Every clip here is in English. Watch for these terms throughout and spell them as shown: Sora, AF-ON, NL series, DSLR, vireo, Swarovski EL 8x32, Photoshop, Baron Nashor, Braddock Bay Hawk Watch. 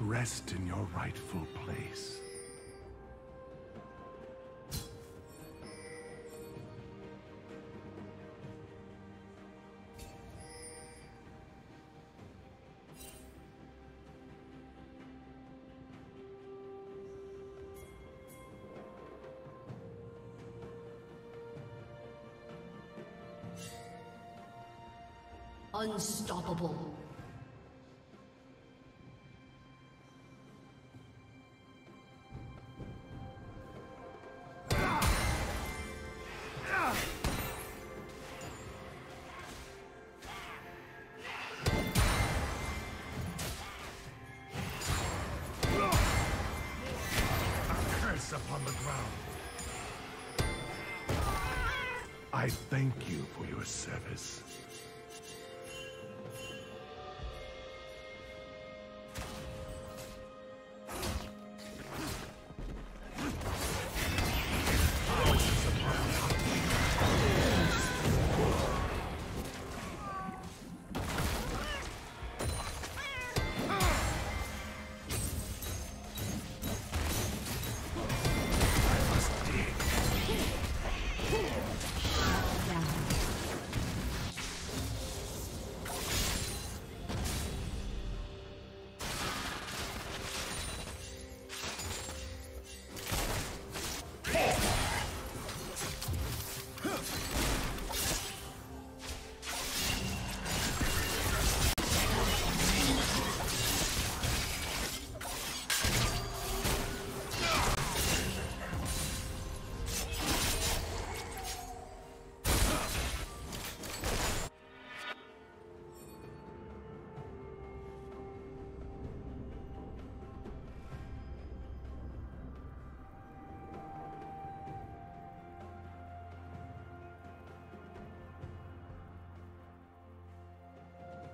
Rest in your rightful place. Unstoppable. I thank you for your service.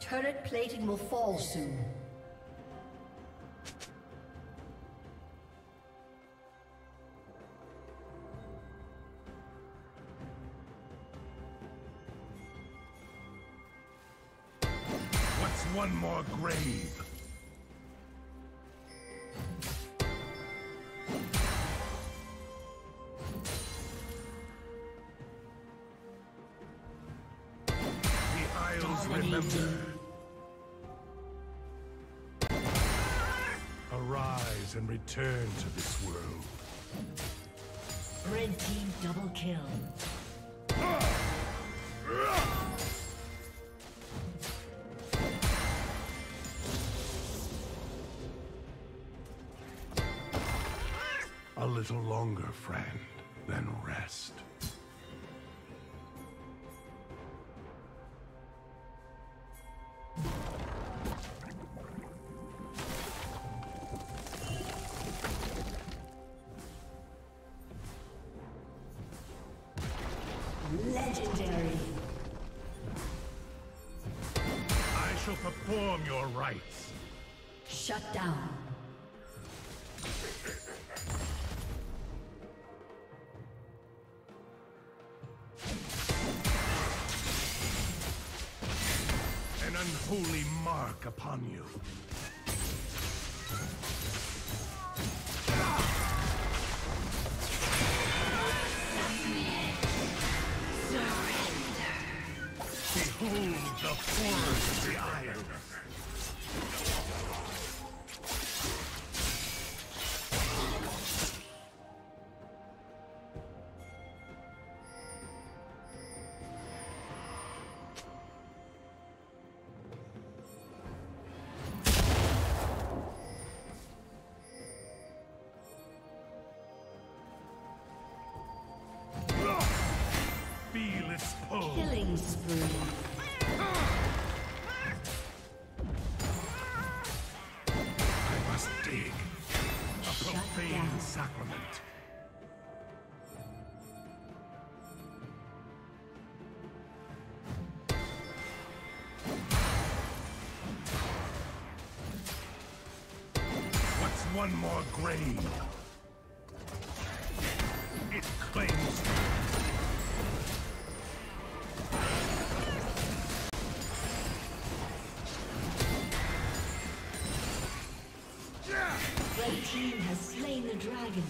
Turret plating will fall soon. What's one more grave? Arise and return to this world. Red team double kill. A little longer, friend, then rest. Perform your rites. Shut down. An unholy mark upon you. Behold the forest of the island. Feel its pull. Killing spree. Sacrament. What's one more grave? It claims the dragon.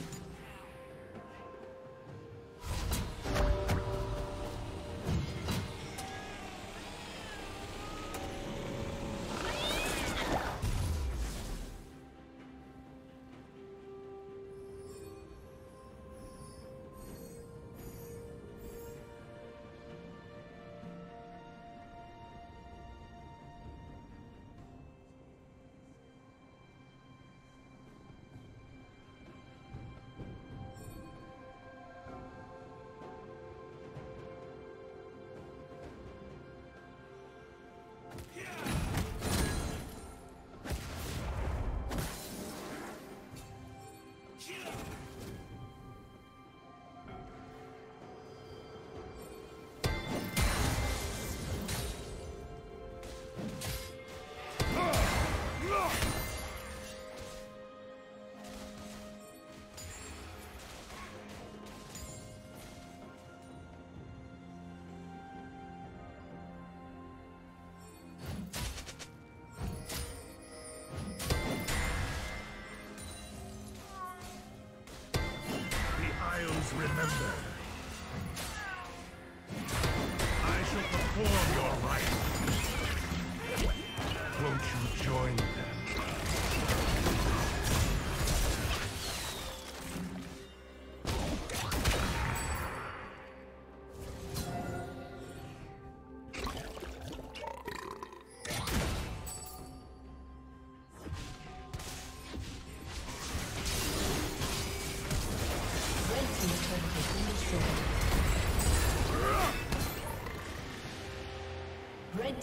Remember, I shall perform your rites. Won't you join them? Red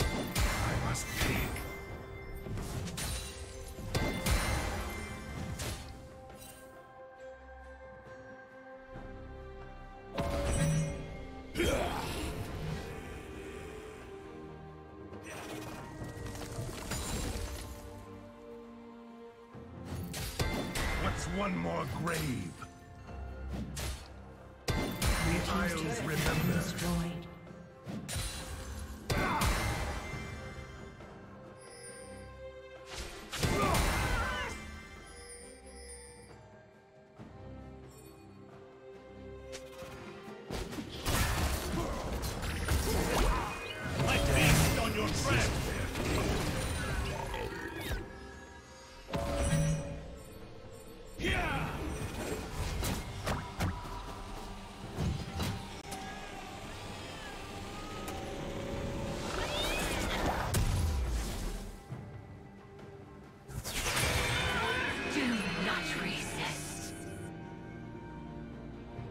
I must pick. One more grave. The Isles remember. Destroyed.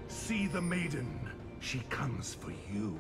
See the maiden. She comes for you.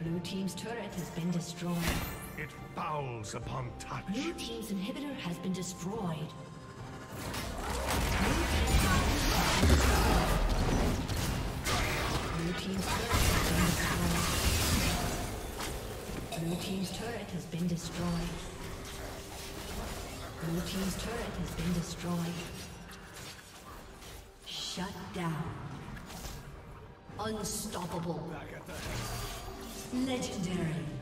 Blue team's turret has been destroyed. It fouls upon touch. Blue team's inhibitor has been destroyed. Blue team's turret has been destroyed. Blue team's turret has been destroyed. Blue team's turret has been destroyed. Shut down. Unstoppable. Legendary.